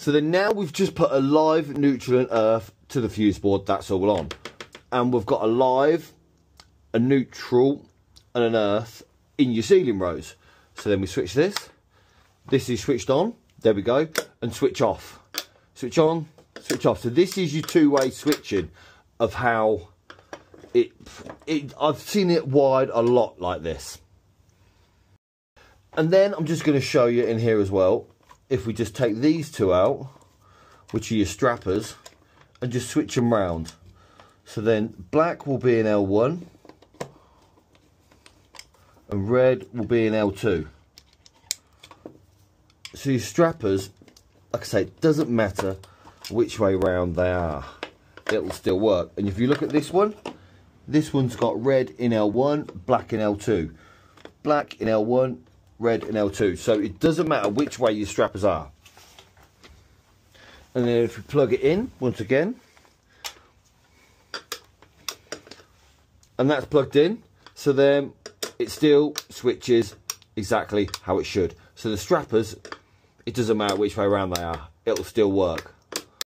So then now we've just put a live neutral and earth to the fuse board, that's all on. And we've got a live, a neutral and an earth in your ceiling rows. So then we switch this. This is switched on, there we go, and switch off. Switch on, switch off. So this is your two-way switching of how I've seen it wired a lot like this. And then I'm just going to show you in here as well, if we just take these two out, which are your strappers, and just switch them round. So then black will be in L1 and red will be in L2. So your strappers, like I say, it doesn't matter which way round they are, it'll still work. And if you look at this one, this one's got red in L1, black in L2. Black in L1, red in L2. So it doesn't matter which way your strappers are. And then if you plug it in, once again, and that's plugged in, so then it still switches exactly how it should. So the strappers, it doesn't matter which way around they are, it'll still work.